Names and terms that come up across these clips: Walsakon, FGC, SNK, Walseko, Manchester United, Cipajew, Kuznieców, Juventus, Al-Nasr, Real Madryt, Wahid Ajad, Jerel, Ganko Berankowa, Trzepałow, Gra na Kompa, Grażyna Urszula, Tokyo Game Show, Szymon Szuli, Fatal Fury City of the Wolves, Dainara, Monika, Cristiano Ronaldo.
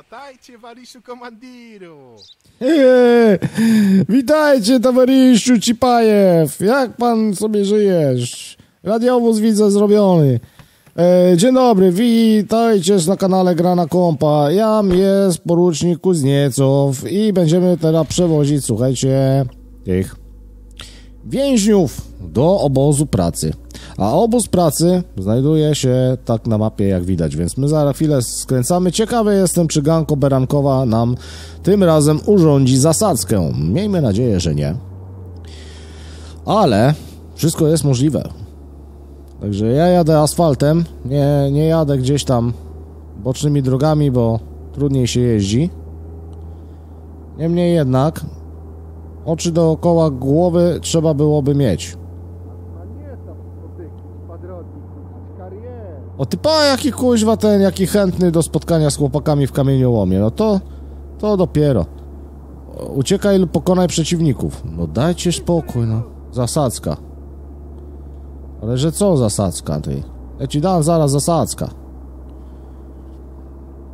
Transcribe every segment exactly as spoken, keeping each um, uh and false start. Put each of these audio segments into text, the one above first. Atajcie, wariszu komandiru! Witajcie, towarzyszu Cipajew! Jak pan sobie żyjesz? Radiowóz widzę zrobiony. E, dzień dobry, witajcie na kanale Gra na Kompa. Jam jest porucznik Kuznieców i będziemy teraz przewozić, słuchajcie, tych więźniów do obozu pracy. A obóz pracy znajduje się tak na mapie, jak widać, więc my za chwilę skręcamy. Ciekawy jestem, czy Ganko Berankowa nam tym razem urządzi zasadzkę. Miejmy nadzieję, że nie. Ale wszystko jest możliwe. Także ja jadę asfaltem, nie, nie jadę gdzieś tam bocznymi drogami, bo trudniej się jeździ. Niemniej jednak oczy dookoła głowy trzeba byłoby mieć. O ty pa, jaki kuźwa ten, jaki chętny do spotkania z chłopakami w kamieniołomie. No to, to dopiero. Uciekaj lub pokonaj przeciwników. No dajcie spokój, no. Zasadzka. Ale że co zasadzka, ty? Ja ci dam zaraz zasadzka.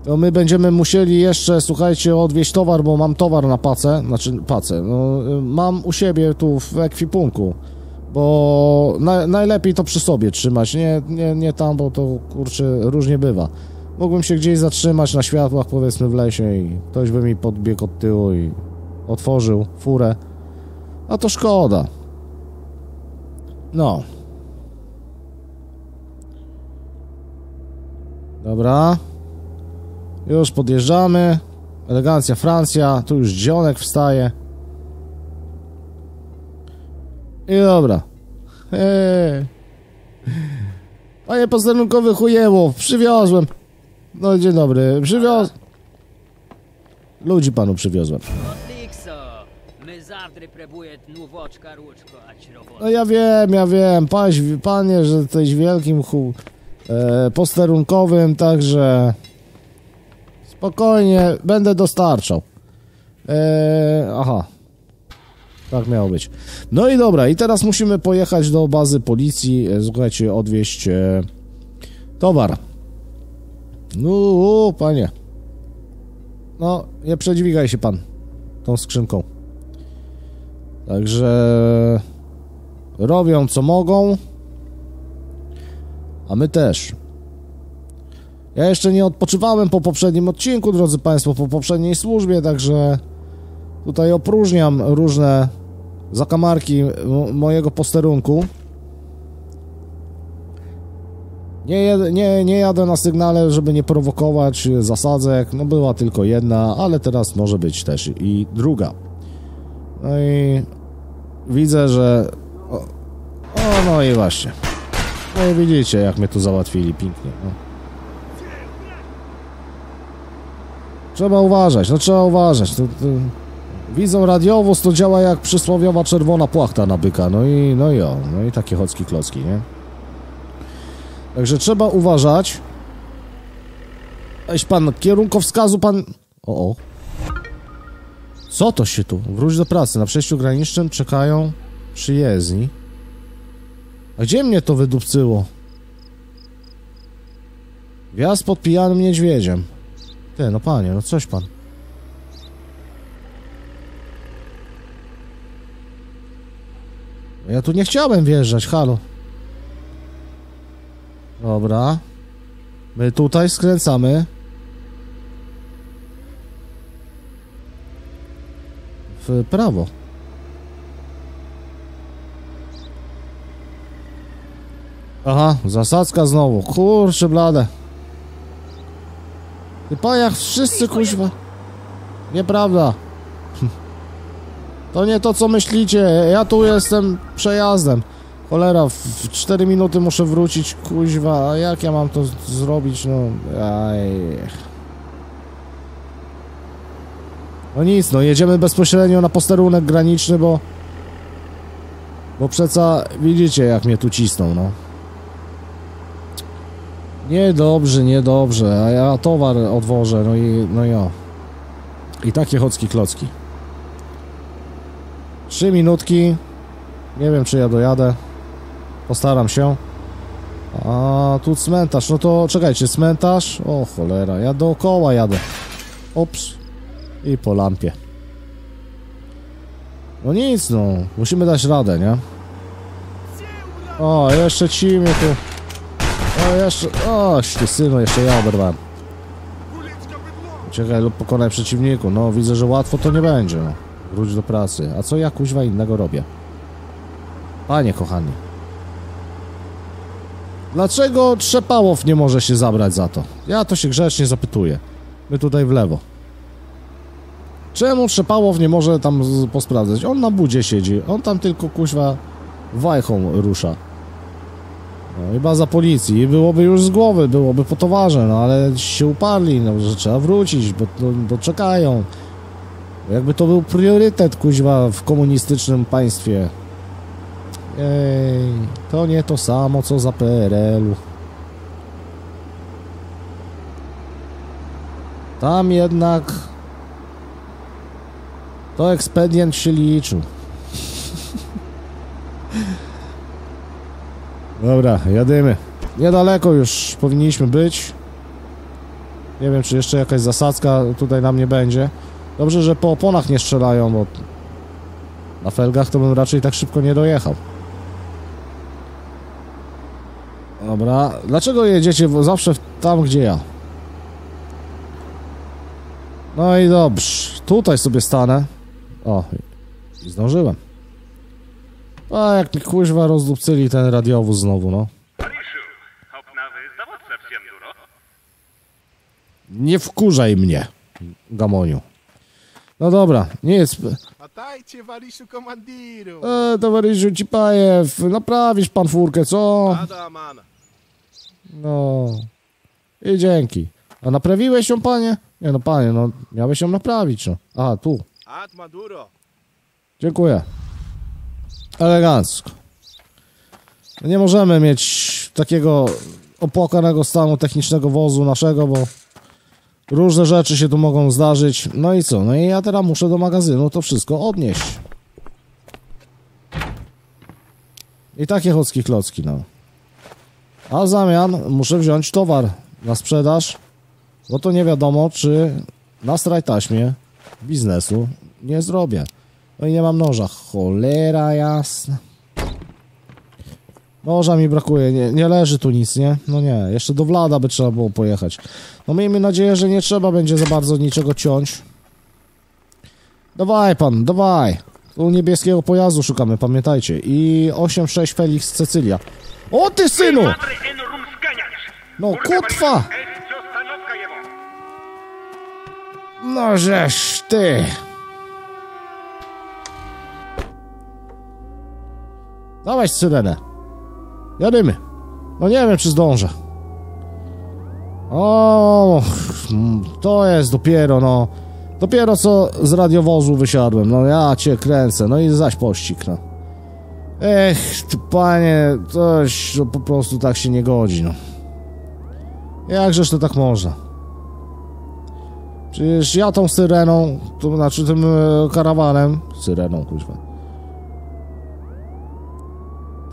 To my będziemy musieli jeszcze, słuchajcie, odwieźć towar, bo mam towar na pacę. Znaczy, pacę, no, mam u siebie tu w ekwipunku. Bo na, najlepiej to przy sobie trzymać, nie, nie, nie tam, bo to kurczę różnie bywa. Mógłbym się gdzieś zatrzymać na światłach, powiedzmy w lesie, i ktoś by mi podbiegł od tyłu i otworzył furę. A to szkoda. No. Dobra. Już podjeżdżamy. Elegancja Francja, tu już dzionek wstaje. I dobra. Eee. Panie posterunkowy chujełow, przywiozłem. No dzień dobry, przywiozłem. Ludzi panu przywiozłem. No ja wiem, ja wiem, paś, panie, że jesteś wielkim chu... E, posterunkowym, także... Spokojnie, będę dostarczał. E, aha. Tak miało być. No i dobra, i teraz musimy pojechać do bazy policji, słuchajcie, odwieźć e, towar. No, panie. No, nie przedźwigaj się pan tą skrzynką. Także robią co mogą, a my też. Ja jeszcze nie odpoczywałem po poprzednim odcinku, drodzy państwo, po poprzedniej służbie, także tutaj opróżniam różne zakamarki mojego posterunku. Nie, nie, nie jadę na sygnale, żeby nie prowokować zasadzek. No była tylko jedna, ale teraz może być też i druga. No i widzę, że... O, o no i właśnie. No i widzicie, jak mnie tu załatwili pięknie. No. Trzeba uważać, no trzeba uważać. To, to... Widzą radiowóz, to działa jak przysłowiowa czerwona płachta na byka, no i no i o, no i takie chocki klocki, nie? Także trzeba uważać. Eś pan, kierunkowskazu pan... O, o. Co to się tu? Wróć do pracy, na przejściu granicznym czekają przyjezdni. A gdzie mnie to wydupcyło? Wjazd pod pijanym niedźwiedziem. Ty, no panie, no coś pan. Ja tu nie chciałem wjeżdżać, halo. Dobra. My tutaj skręcamy. W prawo. Aha, zasadzka znowu. Kurczę blade. Ty pan, jak wszyscy kuźwa. Nieprawda. To nie to, co myślicie, ja tu jestem przejazdem. Cholera, w cztery minuty muszę wrócić, kuźwa, a jak ja mam to zrobić, no... Aj. No nic, no jedziemy bezpośrednio na posterunek graniczny, bo... Bo przeca widzicie, jak mnie tu cisną, no. Niedobrze, niedobrze, a ja towar odwożę, no i... no i o. I takie chocki klocki. Trzy minutki. Nie wiem, czy ja dojadę. Postaram się. A tu cmentarz. No to czekajcie, cmentarz. O cholera, ja dookoła jadę. Ops. I po lampie. No nic, no. Musimy dać radę, nie? O, jeszcze ci mnie tu... O, jeszcze... O, ty synu, jeszcze ja oberwałem. Czekaj lub pokonaj przeciwniku. No, widzę, że łatwo to nie będzie. No. Wróć do pracy. A co ja, kuźwa, innego robię? Panie kochani. Dlaczego Trzepałow nie może się zabrać za to? Ja to się grzecznie zapytuję. My tutaj w lewo. Czemu Trzepałow nie może tam posprawdzać? On na budzie siedzi. On tam tylko, kuźwa, wajchą rusza. No, chyba za policji. I byłoby już z głowy, byłoby po towarze, no ale się uparli, no, że trzeba wrócić, bo, bo czekają. Jakby to był priorytet, kuźwa, w komunistycznym państwie. Ej, to nie to samo, co za P R L-u. Tam jednak... To ekspedient się liczył. Dobra, jadymy. Niedaleko już powinniśmy być. Nie wiem, czy jeszcze jakaś zasadzka tutaj nam nie będzie. Dobrze, że po oponach nie strzelają, bo... Na felgach to bym raczej tak szybko nie dojechał. Dobra, dlaczego jedziecie zawsze tam, gdzie ja? No i dobrze, tutaj sobie stanę. O, i zdążyłem. A jak mi kuźwa rozdupcyli ten radiowóz znowu, no. Nie wkurzaj mnie, gamoniu. No dobra, nie jest... Atajcie, Waliszu, komandiru! E, towarzyszu Cipajew, naprawisz pan furkę, co? No... I dzięki. A naprawiłeś ją, panie? Nie no, panie, no, miałeś ją naprawić, no. Aha, tu. Dziękuję. Elegancko. Nie możemy mieć takiego opłakanego stanu technicznego wozu naszego, bo... Różne rzeczy się tu mogą zdarzyć. No i co? No i ja teraz muszę do magazynu to wszystko odnieść. I takie chocki klocki, no. A w zamian muszę wziąć towar na sprzedaż, bo to nie wiadomo, czy na strajtaśmie biznesu nie zrobię. No i nie mam noża. Cholera jasna. Noża mi brakuje, nie, nie leży tu nic, nie? No nie, jeszcze do Wlada by trzeba było pojechać. No miejmy nadzieję, że nie trzeba będzie za bardzo niczego ciąć. Dawaj pan, dawaj! Tu niebieskiego pojazdu szukamy, pamiętajcie. I osiem sześć Felix Cecylia. O ty synu! No kutwa! No żeż ty! Dawaj syrenę. Jadymy. No nie wiem, czy zdążę. O, to jest dopiero, no. Dopiero co z radiowozu wysiadłem. No ja cię kręcę. No i zaś pościg, no. Ech, ty panie, coś no, po prostu tak się nie godzi, no. Jakżeż to tak można? Przecież ja tą syreną, to znaczy tym e, karawanem... Syreną, kurwa.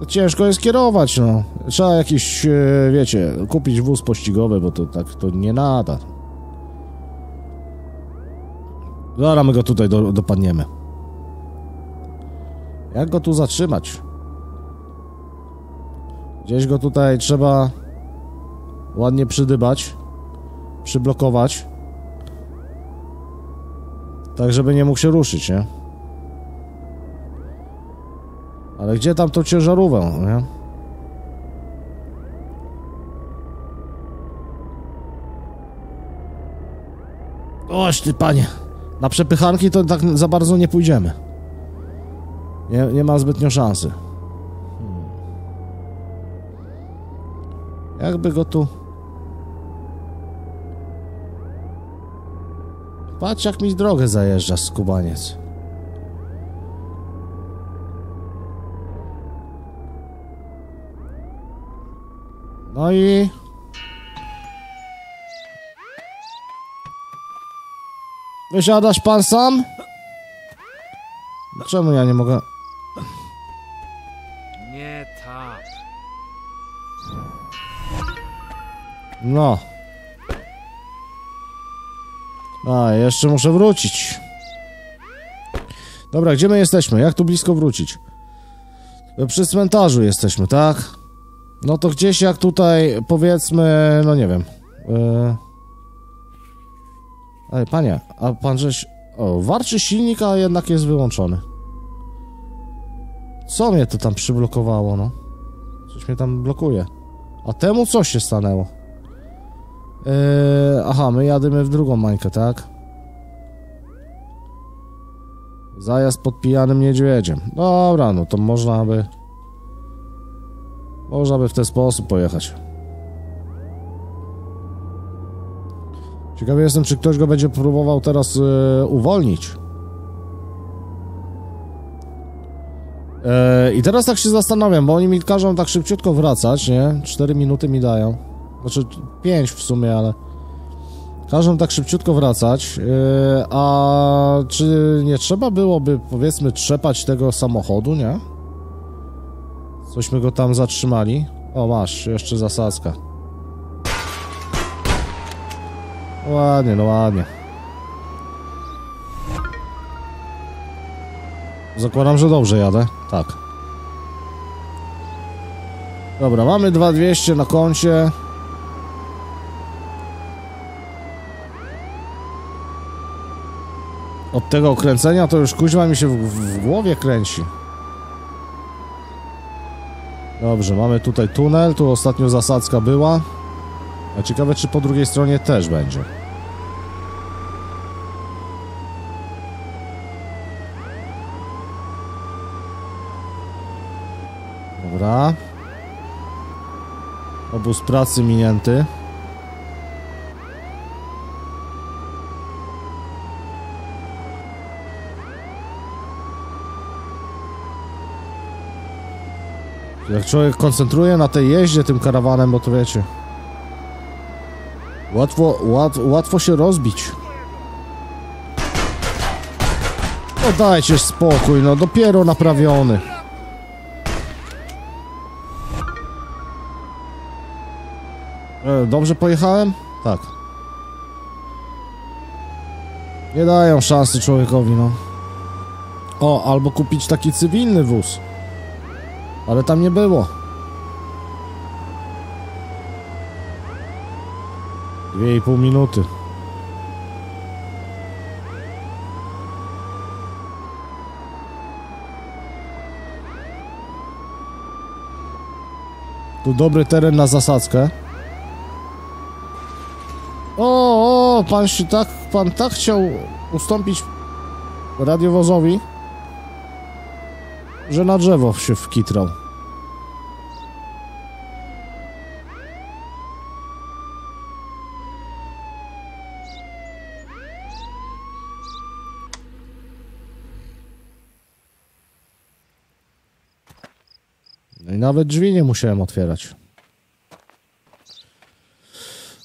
Ciężko jest kierować, no. Trzeba jakiś, wiecie, kupić wóz pościgowy, bo to tak to nie nada. Zaraz my go tutaj do, dopadniemy. Jak go tu zatrzymać? Gdzieś go tutaj trzeba ładnie przydybać, przyblokować. Tak, żeby nie mógł się ruszyć, nie? Ale gdzie tam tą ciężarówkę, nie? Oś ty panie, na przepychanki to tak za bardzo nie pójdziemy. Nie, nie ma zbytnio szansy. Hmm. Jakby go tu... Patrz jak mi drogę zajeżdża skubaniec. No i... Wysiadasz pan sam? Czemu ja nie mogę? Nie tak. No. A, jeszcze muszę wrócić. Dobra, gdzie my jesteśmy? Jak tu blisko wrócić? Przy cmentarzu jesteśmy, tak? No to gdzieś jak tutaj, powiedzmy, no nie wiem. Yy... Ej, panie, a pan żeś... O, warczy silnik, a jednak jest wyłączony. Co mnie to tam przyblokowało, no? Coś mnie tam blokuje. A temu co się stanęło? Yy... Aha, my jadymy w drugą mańkę, tak? Zajazd pod pijanym niedźwiedziem. Dobra, no to można by... Można by w ten sposób pojechać. Ciekawy jestem, czy ktoś go będzie próbował teraz yy, uwolnić. Yy, I teraz tak się zastanawiam, bo oni mi każą tak szybciutko wracać, nie? cztery minuty mi dają. Znaczy pięć w sumie, ale... Każą tak szybciutko wracać, yy, a czy nie trzeba byłoby, powiedzmy, trzepać tego samochodu, nie? Cośmy go tam zatrzymali. O, masz, jeszcze zasadzka. Ładnie, no ładnie. Zakładam, że dobrze jadę. Tak. Dobra, mamy dwa tysiące dwieście na koncie. Od tego okręcenia to już kuźwa mi się w, w, w głowie kręci. Dobrze, mamy tutaj tunel, tu ostatnio zasadzka była. A ciekawe, czy po drugiej stronie też będzie. Dobra. Obóz pracy minięty. Jak człowiek koncentruje na tej jeździe tym karawanem, bo to wiecie... Łatwo, łat, łatwo się rozbić. No dajcie spokój, no dopiero naprawiony. E, dobrze pojechałem? Tak. Nie dają szansy człowiekowi, no. O, albo kupić taki cywilny wóz. Ale tam nie było. Dwie i pół minuty. Tu dobry teren na zasadzkę. O, o, pan się tak, pan tak chciał ustąpić radiowozowi, że na drzewo się wkitrał. No i nawet drzwi nie musiałem otwierać.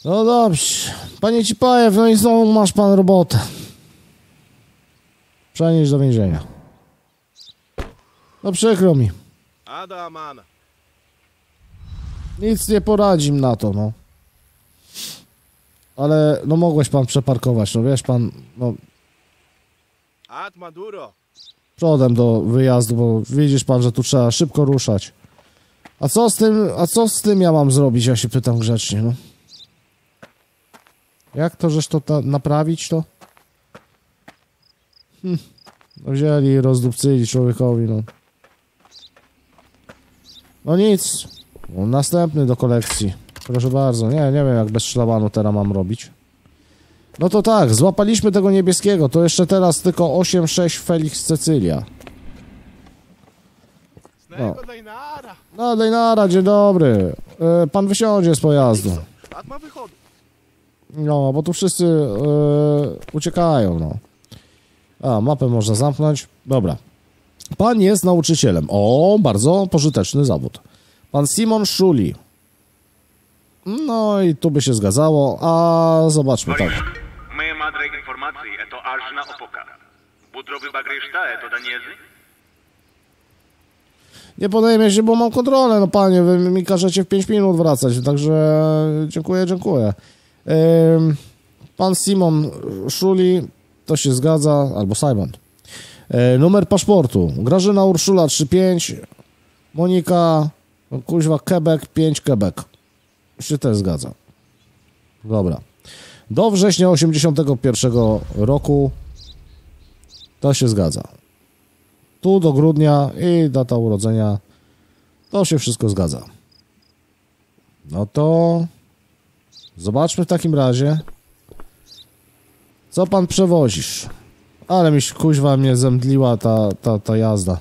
No dobrze. Panie Cipajew, no i znowu masz pan robotę. Przenieść do więzienia. No przykro mi. Nic nie poradzi mi na to, no. Ale, no mogłeś pan przeparkować, no wiesz pan, no... Przodem do wyjazdu, bo widzisz pan, że tu trzeba szybko ruszać. A co z tym, a co z tym ja mam zrobić, ja się pytam grzecznie, no. Jak to, żeś to ta, naprawić, to? Hm. No wzięli i rozdupcyli człowiekowi, no. No nic, no, następny do kolekcji. Proszę bardzo, nie, nie wiem jak bez szlabanu teraz mam robić. No to tak, złapaliśmy tego niebieskiego, to jeszcze teraz tylko osiem sześć Felix Cecylia. No, no Dainara, dzień dobry. E, pan wysiądzie z pojazdu. No, bo tu wszyscy e, uciekają, no. A, mapę można zamknąć. Dobra. Pan jest nauczycielem. O, bardzo pożyteczny zawód. Pan Szymon Szuli. No i tu by się zgadzało, a zobaczmy tak. Moje madre informacji to aż na opoka. Budrowy bagryszta to daniezy? Nie podejmie się, bo mam kontrolę, no panie, wy mi każecie w pięć minut wracać, także dziękuję, dziękuję. Ym... Pan Szymon Szuli, to się zgadza, albo Simon. E, numer paszportu. Grażyna Urszula trzydzieści pięć, Monika, no, kuźwa, Quebec pięć, Quebec. Już się też zgadza. Dobra. Do września osiemdziesiątego pierwszego roku. To się zgadza. Tu do grudnia i data urodzenia. To się wszystko zgadza. No to... Zobaczmy w takim razie, co pan przewozisz. Ale mi się, kuźwa, mnie zemdliła ta, ta, ta jazda.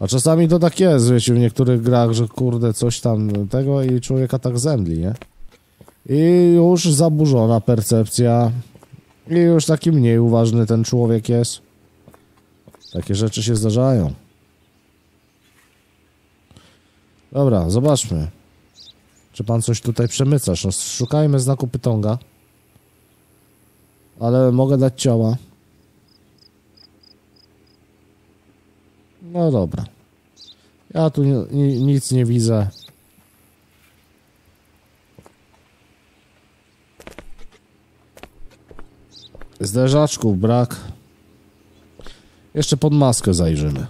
A czasami to tak jest, wiecie, w niektórych grach, że kurde, coś tam tego i człowieka tak zemdli, nie? I już zaburzona percepcja. I już taki mniej uważny ten człowiek jest. Takie rzeczy się zdarzają. Dobra, zobaczmy. Czy pan coś tutaj przemycasz? No, szukajmy znaku pytonga. Ale mogę dać ciała. No dobra. Ja tu ni ni nic nie widzę. Zderzaczków brak. Jeszcze pod maskę zajrzymy.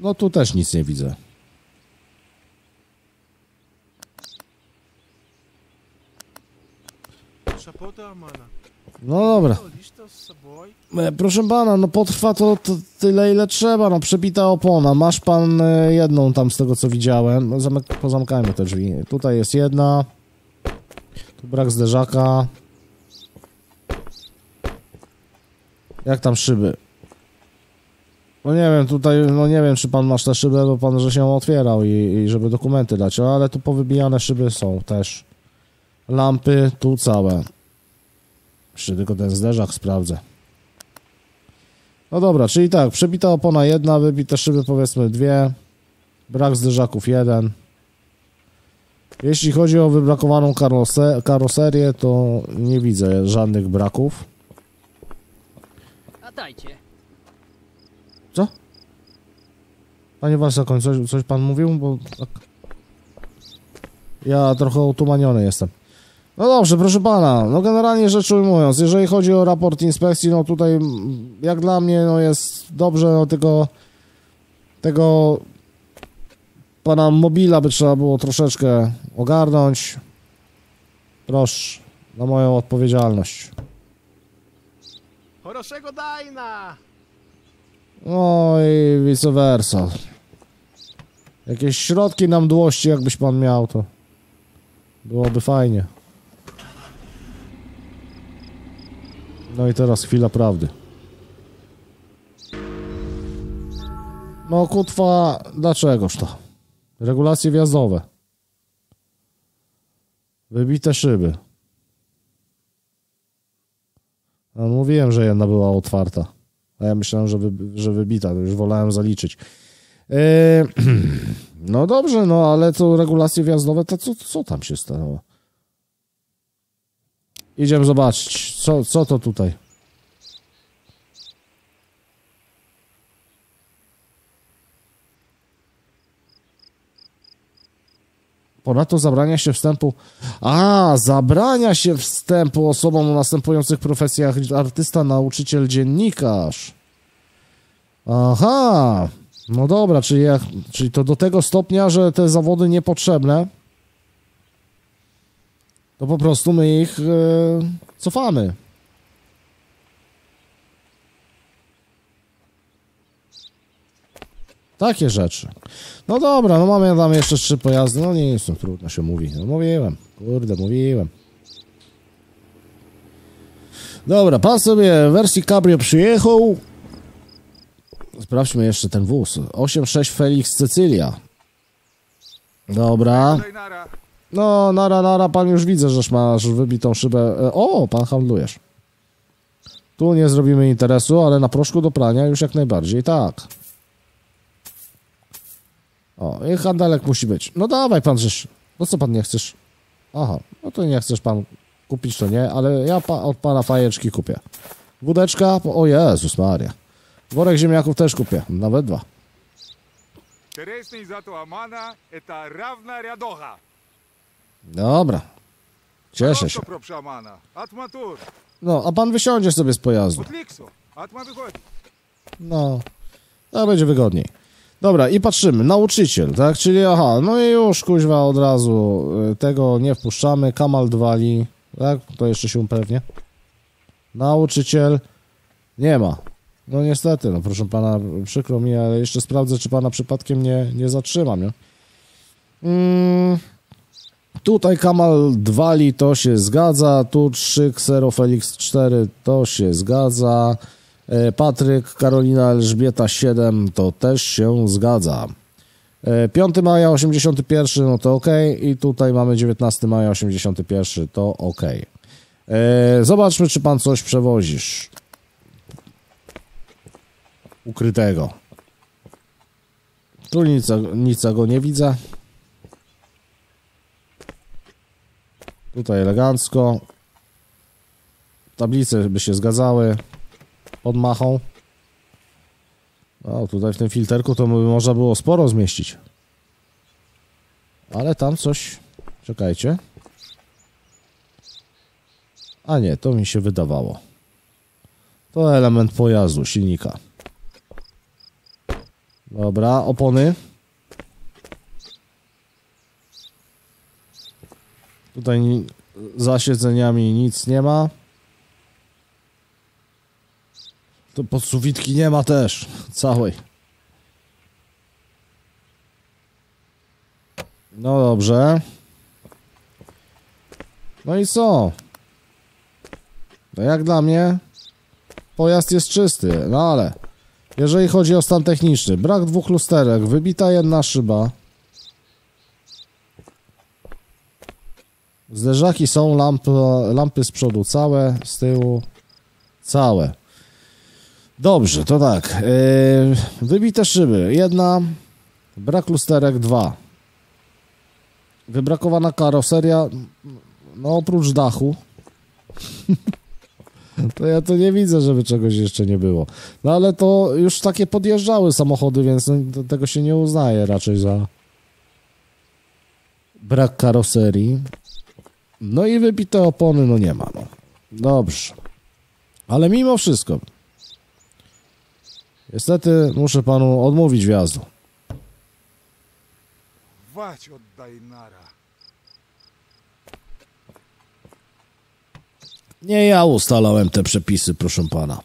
No tu też nic nie widzę. No dobra. Proszę pana, no potrwa to, to tyle, ile trzeba. No przebita opona. Masz pan jedną tam z tego, co widziałem. No, zamek, pozamkajmy te drzwi. Tutaj jest jedna. Tu brak zderzaka. Jak tam szyby? No nie wiem, tutaj, no nie wiem, czy pan masz tę szybę, bo pan, że się otwierał i, i żeby dokumenty dać, ale tu powybijane szyby są też. Lampy tu całe. Jeszcze tylko ten zderzak sprawdzę. No dobra, czyli tak, przebita opona jedna, wybite szyby powiedzmy dwie, brak zderzaków jeden. Jeśli chodzi o wybrakowaną karose- karoserię, to nie widzę żadnych braków. A dajcie. Co? Panie Walsakon, coś, coś pan mówił? Bo tak... Ja trochę utumaniony jestem. No dobrze, proszę pana. No generalnie rzecz ujmując, jeżeli chodzi o raport inspekcji, no tutaj jak dla mnie no jest dobrze, no tylko tego pana mobila by trzeba było troszeczkę ogarnąć. Proszę, na moją odpowiedzialność. Choroszego Daina! No i vice versa. Jakieś środki na mdłości, jakbyś pan miał, to byłoby fajnie. No i teraz chwila prawdy. No kutwa, dlaczegoż to? Regulacje wjazdowe. Wybite szyby. No, mówiłem, że jedna była otwarta. A ja myślałem, że, wy, że wybita, to już wolałem zaliczyć. Yy, no dobrze, no ale to regulacje wjazdowe, to co, co tam się stało? Idziemy zobaczyć, co, co to tutaj. Ponadto zabrania się wstępu... A, zabrania się wstępu osobom o następujących profesjach: artysta, nauczyciel, dziennikarz. Aha, no dobra, czyli, jak, czyli to do tego stopnia, że te zawody niepotrzebne, to po prostu my ich yy, cofamy. Takie rzeczy. No dobra, no mamy tam jeszcze trzy pojazdy. No nie, jest trudno się mówi. No mówiłem, kurde, mówiłem. Dobra, pan sobie w wersji cabrio przyjechał. Sprawdźmy jeszcze ten wóz. osiem sześć Felix Cecylia. Dobra. No, nara, nara, pan już widzę, żeż masz wybitą szybę. O, pan handlujesz. Tu nie zrobimy interesu, ale na proszku do prania już jak najbardziej, tak. O, i handelek musi być. No dawaj pan, żeś. No co pan nie chcesz? Aha, no to nie chcesz pan kupić, to nie, ale ja pa, od pana fajeczki kupię. Wódeczka, o Jezus Maria. Worek ziemniaków też kupię, nawet dwa. Teresny za to Amana, eta rawna radocha. Dobra. Cieszę się. No, a pan wysiądzie sobie z pojazdu. No. A będzie wygodniej. Dobra, i patrzymy. Nauczyciel, tak? Czyli aha, no i już kuźwa od razu. Tego nie wpuszczamy. Kamal dwali. Tak? To jeszcze się upewnię. Nauczyciel. Nie ma. No niestety, no proszę pana, przykro mi, ale jeszcze sprawdzę, czy pana przypadkiem nie, nie zatrzymam, nie? Mm, tutaj Kamal dwali, to się zgadza, tu trzy, Ksero Felix cztery, to się zgadza, e, Patryk, Karolina, Elżbieta siedem, to też się zgadza. E, piątego maja osiemdziesiąty pierwszy, no to ok, i tutaj mamy dziewiętnastego maja osiemdziesiąty pierwszy, to ok. E, zobaczmy, czy pan coś przewozisz. Ukrytego. Tu nic, nic go nie widzę. Tutaj elegancko. Tablice by się zgadzały. Pod machą. O, tutaj w tym filterku to by można było sporo zmieścić. Ale tam coś... Czekajcie. A nie, to mi się wydawało. To element pojazdu, silnika. Dobra, opony. Tutaj za siedzeniami nic nie ma. Tu podsuwitki nie ma też, całej. No dobrze. No i co? No jak dla mnie pojazd jest czysty, no ale... Jeżeli chodzi o stan techniczny, brak dwóch lusterek, wybita jedna szyba. Zderzaki są, lampy, lampy z przodu całe, z tyłu całe. Dobrze, to tak. Yy, wybite szyby, jedna, brak lusterek, dwa. Wybrakowana karoseria, no oprócz dachu. To ja to nie widzę, żeby czegoś jeszcze nie było. No ale to już takie podjeżdżały samochody, więc no, tego się nie uznaje raczej za brak karoserii. No i wybite opony, no nie ma. No. Dobrze. Ale mimo wszystko niestety muszę panu odmówić wjazdu. Wać od Dainara. Nie ja ustalałem te przepisy, proszę pana.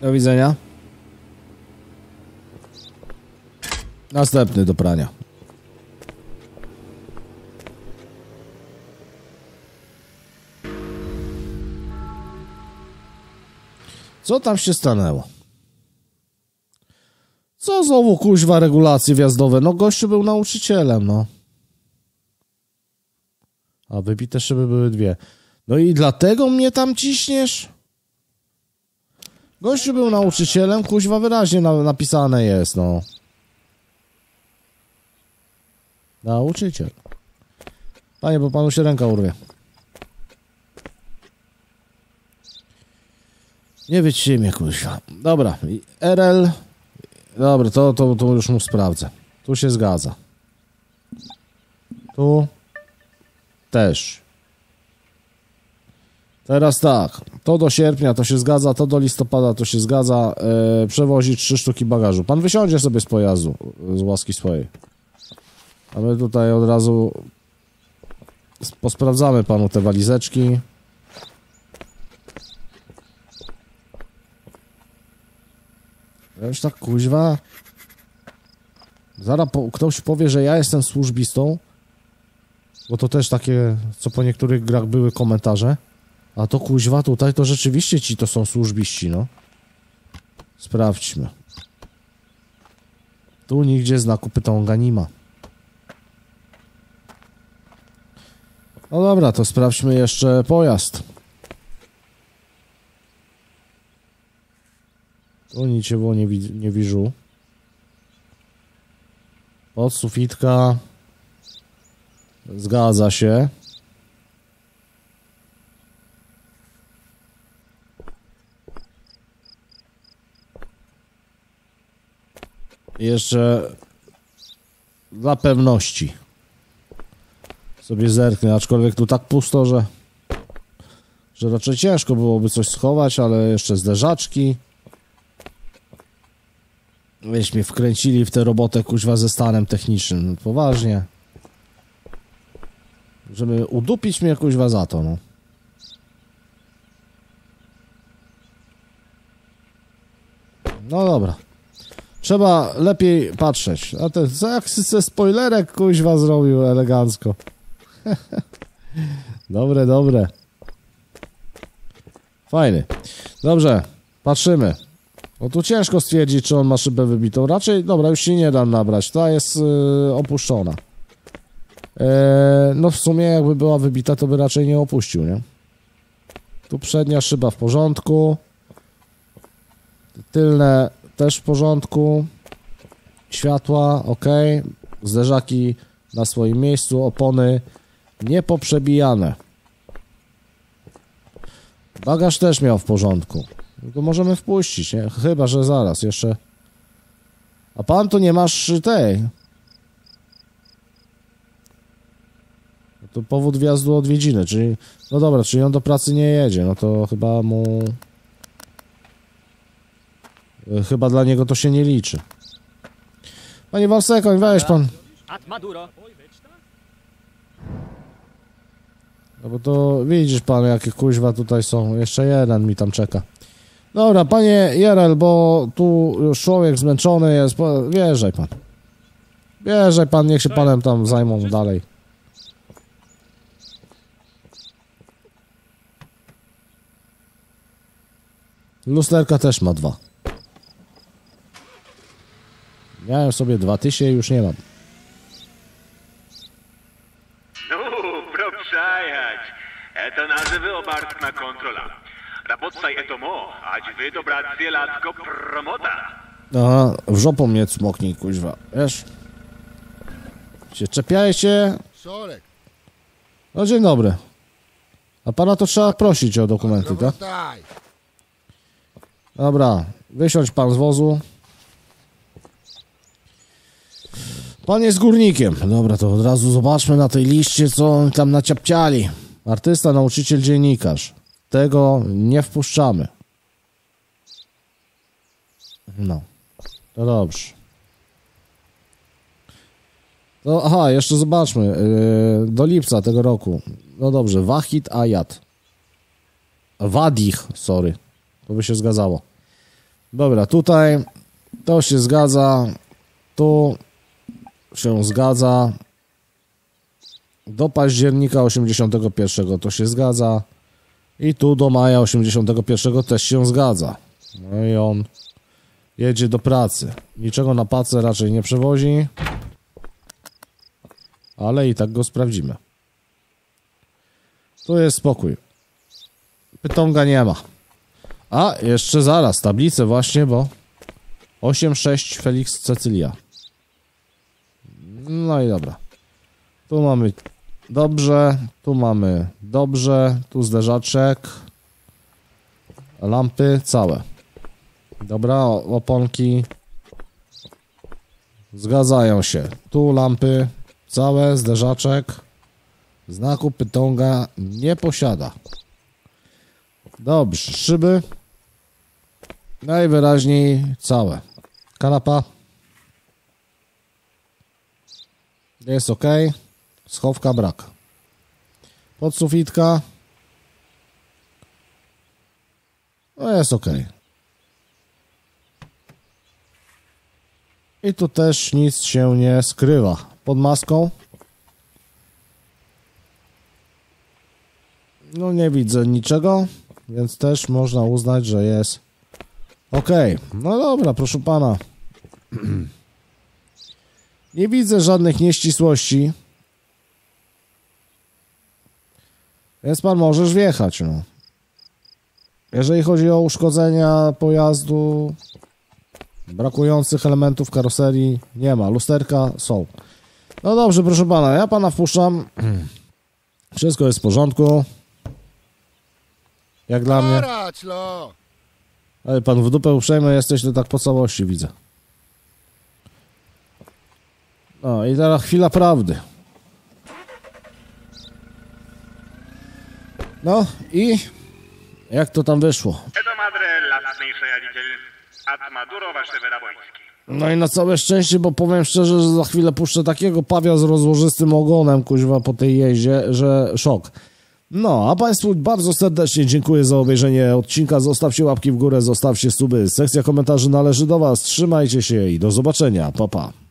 Do widzenia. Następny do prania. Co tam się stanęło? Co znowu kuźwa regulacje wjazdowe? No gościu był nauczycielem, no. A wybite szyby były dwie. No i dlatego mnie tam ciśniesz? Gościu był nauczycielem, kuźwa wyraźnie na, napisane jest, no. Nauczyciel. Panie, bo panu się ręka urwie. Nie wiecie mnie, kuźwa. Dobra, Jerel. Dobra, to, to, to już mu sprawdzę. Tu się zgadza. Tu... Też. Teraz tak. To do sierpnia to się zgadza, to do listopada to się zgadza. Yy, przewozi trzy sztuki bagażu. Pan wysiądzie sobie z pojazdu, z łaski swojej. A my tutaj od razu posprawdzamy panu te walizeczki. Ja już tak kuźwa. Zaraz po, ktoś powie, że ja jestem służbistą. Bo to też takie, co po niektórych grach były komentarze. A to kuźwa tutaj, to rzeczywiście ci to są służbiści, no. Sprawdźmy. Tu nigdzie znaku pytąga nie ma. No dobra, to sprawdźmy jeszcze pojazd. Tu niczego nie, wi nie wiżu. Pod sufitka... Zgadza się. jeszcze dla pewności sobie zerknę, aczkolwiek tu tak pusto, że, że raczej ciężko byłoby coś schować, ale jeszcze zderzaczki. Weź mnie wkręcili w tę robotę, kuźwa, ze stanem technicznym, poważnie. Żeby udupić mnie, kuźwa, za to, no. No dobra. Trzeba lepiej patrzeć. A ten, co jak se spoilerek, kuźwa, zrobił elegancko. Dobre, dobre. Fajny. Dobrze, patrzymy. No tu ciężko stwierdzić, czy on ma szybę wybitą. Raczej, dobra, już się nie dam nabrać. Ta jest yy, opuszczona. Yy, no w sumie jakby była wybita, to by raczej nie opuścił, nie? Tu przednia szyba w porządku. Tylne też w porządku. Światła, ok. Zderzaki na swoim miejscu. Opony niepoprzebijane. Bagaż też miał w porządku. Tylko możemy wpuścić, nie? Chyba że zaraz jeszcze. A pan tu nie masz tej. To powód wjazdu odwiedziny, czyli. No dobra, czyli on do pracy nie jedzie, no to chyba mu. Chyba dla niego to się nie liczy. Panie Walseko, weź pan. No bo to widzisz pan, jakie kuźwa tutaj są. Jeszcze jeden mi tam czeka. Dobra, panie Jerel, bo tu już człowiek zmęczony jest. Wjeżdżaj pan. Wjeżdżaj pan, niech się panem tam zajmą dalej. Lusterka też ma dwa. Miałem sobie dwa tysiące, już nie mam. Dobro przyjać. To nazywy obartna kontrola. Rabotsaj etomo, ać wy dobra latko promota. Aha, w żopą mnie cmoknij, kuźwa, wiesz? Się czepiajcie. No dzień dobry. A pana to trzeba prosić o dokumenty, tak? Dobra, wysiądź pan z wozu. Pan jest górnikiem. Dobra, to od razu zobaczmy na tej liście, co tam naciapciali. Artysta, nauczyciel, dziennikarz. Tego nie wpuszczamy. No, to dobrze. No, aha, jeszcze zobaczmy. Yy, do lipca tego roku. No dobrze, Wahid Ajad. Wadich, sorry. To by się zgadzało. Dobra, tutaj to się zgadza. Tu się zgadza. Do października osiemdziesiątego pierwszego to się zgadza. I tu do maja osiemdziesiątego pierwszego też się zgadza. No i on jedzie do pracy. Niczego na pacę raczej nie przewozi. Ale i tak go sprawdzimy. Tu jest spokój. Pytonga nie ma. A, jeszcze zaraz, tablicę właśnie, bo osiem sześć Felix Cecylia. No i dobra. Tu mamy dobrze, tu mamy dobrze, tu zderzaczek, lampy całe. Dobra, oponki zgadzają się. Tu lampy całe, zderzaczek, znaku pytonga nie posiada. Dobrze, szyby. Najwyraźniej całe. Kanapa. Jest ok. Schowka brak. Podsufitka. No jest ok. I tu też nic się nie skrywa. Pod maską. No nie widzę niczego. Więc też można uznać, że jest ok. No dobra, proszę pana. Nie widzę żadnych nieścisłości. Więc pan możesz wjechać, no. Jeżeli chodzi o uszkodzenia pojazdu, brakujących elementów karoserii nie ma. Lusterka są. No dobrze, proszę pana, ja pana wpuszczam. Wszystko jest w porządku. Jak dla mnie. Ale pan w dupę uprzejmy jesteś, to tak po całości widzę. No i teraz chwila prawdy. No i jak to tam wyszło? No i na całe szczęście, bo powiem szczerze, że za chwilę puszczę takiego pawia z rozłożystym ogonem, kuźwa, po tej jeździe, że szok. No, a Państwu bardzo serdecznie dziękuję za obejrzenie odcinka. Zostawcie łapki w górę, zostawcie suby. Sekcja komentarzy należy do Was. Trzymajcie się i do zobaczenia. Pa, pa.